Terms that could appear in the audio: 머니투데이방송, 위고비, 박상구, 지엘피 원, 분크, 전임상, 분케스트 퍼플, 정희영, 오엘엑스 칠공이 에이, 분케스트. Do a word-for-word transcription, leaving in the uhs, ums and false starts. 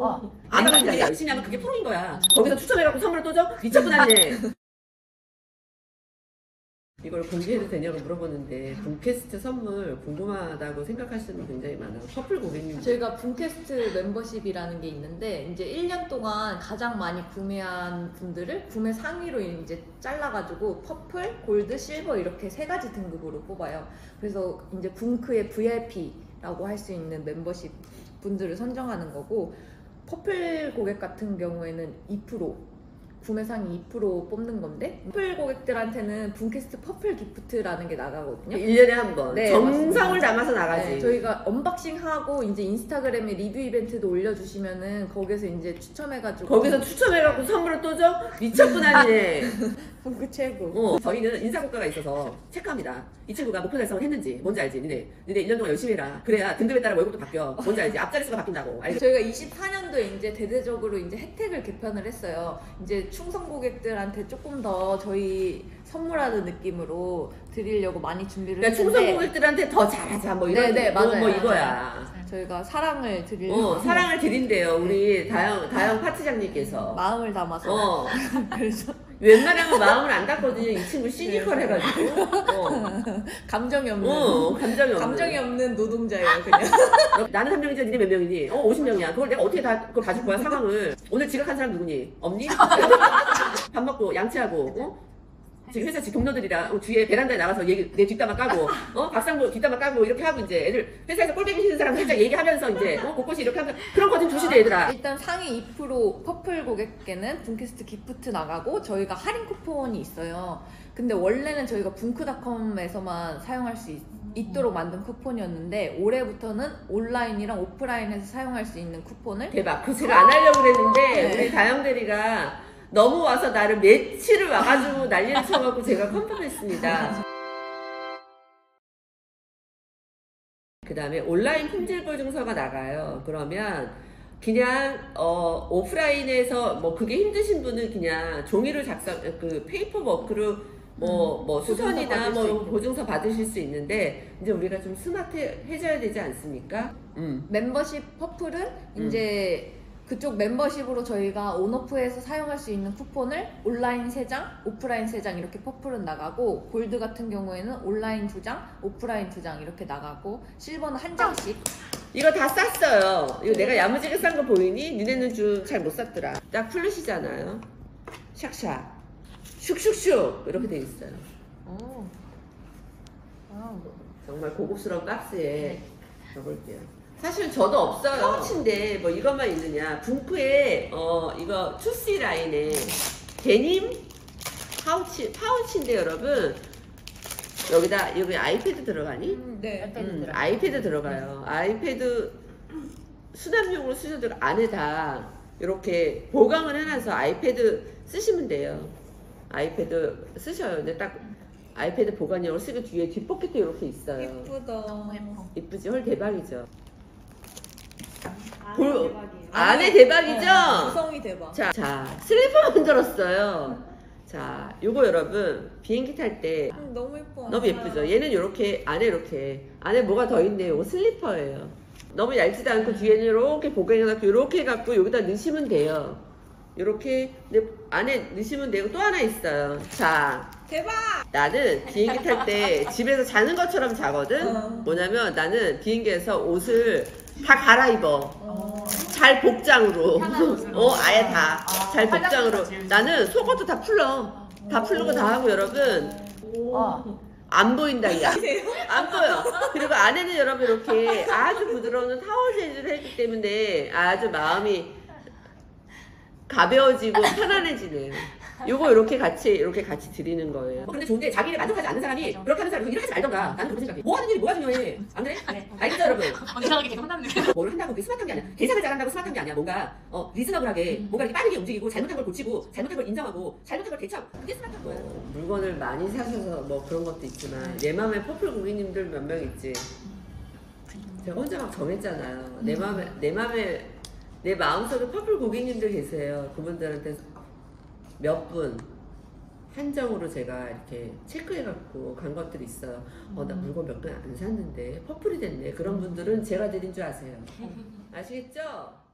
아, 안 내가 근데 양심이 하면 그게 프로인 거야. 거기서 추천해갖고 선물을 또 줘? 미쳤구나. 이걸 공개해도 되냐고 물어보는데 분케스트 선물 궁금하다고 생각하시는 분 굉장히 많아요. 퍼플 고객님, 저희가 분케스트 멤버십이라는 게 있는데 이제 일 년 동안 가장 많이 구매한 분들을 구매 상위로 이제 잘라가지고 퍼플, 골드, 실버 이렇게 세 가지 등급으로 뽑아요. 그래서 이제 분크의 브이아이피라고 할 수 있는 멤버십 분들을 선정하는 거고, 퍼플 고객 같은 경우에는 이 퍼센트 구매상이 이 퍼센트 뽑는 건데, 퍼플 고객들한테는 분케스트 퍼플 기프트라는 게 나가거든요. 일 년에 한 번. 네, 정성을 담아서 나가지. 네, 저희가 언박싱하고 이제 인스타그램에 리뷰 이벤트도 올려주시면은 거기서 이제 추첨해가지고. 거기서 추첨해갖고 선물을 또 줘? 미쳤구나. 이제. 분크 최고. 어, 저희는 인사고가가 있어서 체크합니다. 이 친구가 목표 달성을 했는지. 뭔지 알지? 니네. 니네 일 년 동안 열심히 해라. 그래야 등급에 따라 월급도 바뀌어. 뭔지 알지? 앞자리 수가 바뀐다고. 알지? 저희가 이십사 년도에 이제 대대적으로 이제 혜택을 개편을 했어요. 이제 충성 고객들한테 조금 더 저희 선물하는 느낌으로 드리려고 많이 준비를 그러니까 했는데, 충성 고객들한테 더 잘하자 뭐 이런. 네네, 뭐, 맞아요. 뭐 이거야. 저희가 사랑을 드리려고. 어, 사랑을 드린대요. 우리 다영, 다영 파트장님께서 마음을 담아서. 어. 그래서 웬만하면 마음을 안 닦거든요. 이 친구 시니컬 해가지고. 어. 감정이 없는. 어, 감정이 없는. 감정이 없는 노동자예요, 그냥. 나는 한 명이지, 니네 몇 명이니? 어, 오십 명이야. 그걸 내가 어떻게 다, 그걸 봐줄 거야, 상황을. 오늘 지각한 사람 누구니? 없니? 밥 먹고, 양치하고, 어? 지금 회사 집 동료들이랑 뒤에 베란다에 나가서 얘기, 내 뒷담화 까고, 어? 박상구 뒷담화 까고 이렇게 하고 이제 애들 회사에서 꼴배기 싫은 사람 살짝 얘기하면서 이제, 어? 곳곳이 이렇게 하면서 그런 거 좀 조심해 얘들아. 일단 상위 이 퍼센트 퍼플 고객께는 분케스트 기프트 나가고, 저희가 할인 쿠폰이 있어요. 근데 원래는 저희가 분크닷컴에서만 사용할 수 있, 있도록 만든 쿠폰이었는데 올해부터는 온라인이랑 오프라인에서 사용할 수 있는 쿠폰을. 대박. 그 제가 안 하려고 그랬는데. 네. 우리 다영 대리가 너무 와서 나를 며칠을 와가지고 난리를 쳐갖고 제가 컴펌했습니다. 그 다음에 온라인 품질볼 증서가 나가요. 그러면 그냥 어, 오프라인에서 뭐 그게 힘드신 분은 그냥 종이로 작성, 그 페이퍼워크로 뭐, 뭐 수선이나 뭐 보증서 받으실 수 있는데, 이제 우리가 좀 스마트해져야 되지 않습니까? 음. 멤버십 퍼플은 이제 음. 그쪽 멤버십으로 저희가 온오프에서 사용할 수 있는 쿠폰을 온라인 세 장, 오프라인 세 장 이렇게 퍼플은 나가고, 골드 같은 경우에는 온라인 두 장, 오프라인 두 장 이렇게 나가고, 실버는 한 장씩. 이거 다 쌌어요. 이거 내가 야무지게 싼 거 보이니? 니네는 좀 잘 못 샀더라. 딱 플루시잖아요. 샥샥 슉슉슉 이렇게 돼 있어요. 오. 와우. 정말 고급스러운 박스에 넣어볼게요. 사실 저도 없어요. 파우치인데 뭐 이것만 있느냐. 분크의 어 이거 투 씨 라인의 데님 파우치, 파우치인데 여러분 여기다 여기 아이패드 들어가니? 음, 네. 아이패드, 음, 들어가. 아이패드 들어가요. 아이패드 수납용으로 쓰셔도 안에다 이렇게 보강을 해놔서 아이패드 쓰시면 돼요. 아이패드 쓰셔요. 근데 딱 아이패드 보관용으로 쓰고 뒤에 뒷포켓도 이렇게 있어요. 예쁘다. 예쁘지? 헐 대박이죠. 안에 대박이에요. 안에 대박이죠? 네, 구성이 대박. 자, 자 슬리퍼 만들었어요. 자, 요거 여러분 비행기 탈 때 음, 너무 예뻐. 너무 예쁘죠? 얘는 요렇게 안에 이렇게 안에 뭐가 더 있네요. 요거 슬리퍼예요. 너무 얇지도 않고 뒤에는 이렇게 보강해갖고 요렇게 해갖고 여기다 넣으시면 돼요. 요렇게 안에 넣으시면 되고, 또 하나 있어요. 자, 대박! 나는 비행기 탈 때 집에서 자는 것처럼 자거든? 어. 뭐냐면 나는 비행기에서 옷을 다 갈아입어. 어. 잘 복장으로. 어, 아예 다. 아, 잘 복장으로. 나는 속옷도 다 풀러. 다 풀고 다 하고 여러분. 어. 안 보인다, 야. 안 보여. 그리고 안에는 여러분 이렇게 아주 부드러운 타월 재질을 했기 때문에 아주 마음이 가벼워지고 편안해지는. 요거 이렇게 같이 이렇게 같이 드리는 거예요. 어, 근데 좋은데 자기를 만족하지 않는 사람이 맞아. 그렇게 하는 사람이 일을 하지 말던가. 나는 그렇게 생각해. 뭐 하는 일이 뭐가 중요해. 안 그래? 네. 알겠죠 여러분? 이상하게 계속 혼나는 거예요. 뭘 한다고 그게 스마트한 게 아니야. 계산을 잘한다고 스마트한 게 아니야. 뭔가 어, 리즈너블하게 음. 뭔가 이렇게 빠르게 움직이고 잘못한 걸 고치고 잘못한 걸 인정하고 잘못한 걸 대처하고 그게 스마트한 거야. 어, 물건을 많이 사셔서 뭐 그런 것도 있지만 음. 내 마음에 퍼플 고객님들 몇 명 있지. 음. 제가 혼자 막 정했잖아요. 음. 내 마음에 내 마음에 내 마음속에 퍼플 고객님들 계세요. 그분들한테 몇 분 한정으로 제가 이렇게 체크해갖고 간 것들이 있어요. 어, 나 물건 몇 개 안 샀는데 퍼플이 됐네. 그런 분들은 제가 드린 줄 아세요. 아시겠죠?